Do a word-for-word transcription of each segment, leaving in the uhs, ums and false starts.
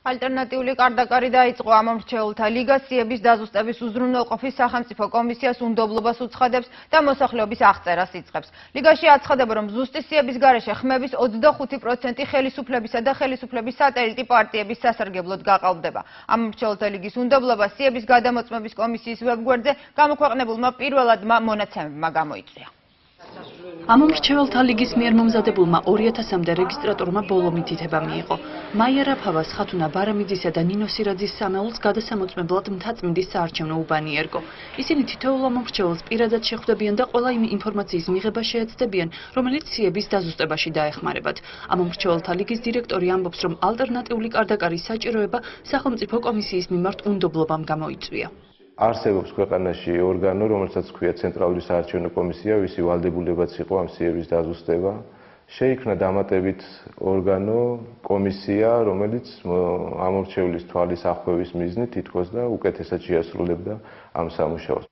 ალტერნატიული კარდაკარი დაიწყო ამომრჩეველთა ლიგა სიების დაზუსტების უზრუნველყოფის სახელმწიფო კომისიას უნდობლობას უცხადებს და მოსახლეობის აღწერას იწყებს. ლიგაში აცხადება, რომ ზუსტი სიების გარეშე ხმების ოცდახუთი პროცენტი ხელისუფლებისა და ხელისუფლების სატელიტი პარტიების სასარგებლოდ გაყალბდება. ამომრჩეველთა ლიგის უნდობლობა სიების გადამოწმების კომისიის ვებგვერდზე გამოქვეყნებულმა პირველადმა მონაცემებმა გამოიწვია. Ამომრჩეველთა ლიგის მიერ მომზადებულმა ორ ათასამდე რეგისტრატორმა ბოლო მითითება მიიღო. მაია რაფავას, ხათუნა ბარამიძისა და ნინო სირაძის სამეულს გადასამოწმებლად მთაწმინდის საარჩევნო უბანი ერგო. ისინი თითოეულ ამომრჩეველს პირადად შეხვდებიან და ყველა იმ ინფორმაციის მიღება შეეცდებიან, რომელიც სიების დაზუსტებაში დაეხმარებათ. ამომრჩეველთა ლიგის დირექტორი ამბობს, რომ ალტერნატიული კარდაკარის საჭიროება სახელმწიფო კომისიის მიმართ უნდობლობამ გამოიწვია. არსებობს ქვეყანაში ორგანო, რომელსაც ჰქვია ცენტრალური საარჩევნო კომისია, ვისი ვალდებულებაც იყო ამ სიების დაზუსტება. შეიქმნა დამატებით ორგანო, კომისია, რომელიც ამორჩევლის თვალის ახვევის მიზნით თითქოს და უკეთესად შეასრულებდა ამ სამუშაოს.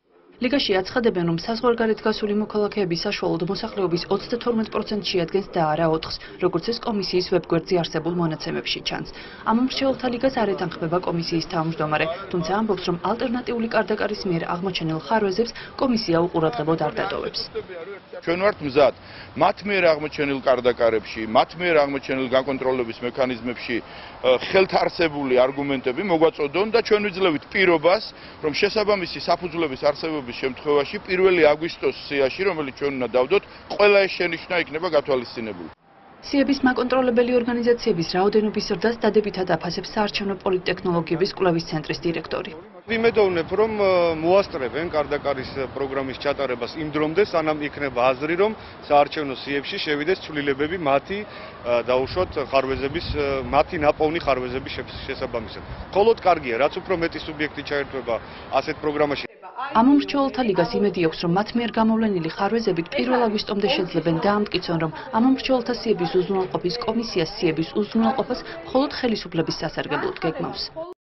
ლიგაში აცხადებენ, რომ საზღვარგარეთ გასული მოქალაქეების საშუალოდ მოსახლეობის ოცდათორმეტი პროცენტი შეადგენს და არა ოთხს, როგორც ეს კომისიის ვებგვერდზე არსებულ მონაცემებში ჩანს. ამომრჩეველთა ლიგას არ ეთანხმება კომისიის თავმჯდომარე, თუმცა ამბობს, რომ ალტერნატიული კარდაკარის მიერ აღმოჩენილ ხარვეზებს კომისია უყურადღებოდ არ დატოვებს. Ჩვენ ვართ მზად, მათ მიერ აღმოჩენილ კარდაკარებში, მათ მიერ აღმოჩენილ გაკონტროლების მექანიზმებში ხელთ არსებული არგუმენტები მოგვაწოდონ და ჩვენ ვიძლევთ პირობას, რომ შესაბამისი საფუძვლების არსებობა შემთხვევაში პირველ აგვისტოს სიაში, რომელიც ჩვენ უნდა დავდოთ, ყველა ეს შენიშვნა იქნება გათვალისწინებული. სიების მაკონტროლებელი ორგანიზაციების რაოდენობის ზრდას დადებითად აფასებს საარჩევნო პოლიტტექნოლოგიების კვლევის ცენტრის დირექტორი. ვიმედოვნებ, რომ მოასწრებენ კარდაკარის პროგრამის ჩატარებას იმ დრომდე, სანამ იქნება აზრი, რომ საარჩევნო სიებში შევიდეს ცვლილებები მათი დაუშვათ ხარვეზების, მათი ნაპოვნი ხარვეზების შესაბამისად. მხოლოდ კარგია, რაც უფრო მეტი სუბიექტი ჩაერთვება ასეთ პროგრამაში. ამომრჩეველთა ლიგას იმედი აქვს, რომ მათ მიერ გამოვლენილი ხარვეზები პირველ აგვისტომდე შეძლებენ დაამტკიცონ, რომ ამომრჩეველთა სიების უზრუნველყოფის კომისიას სიების უზრუნველყოფას მხოლოდ ხელისუფლების სასარგებლოდ გეგმავს.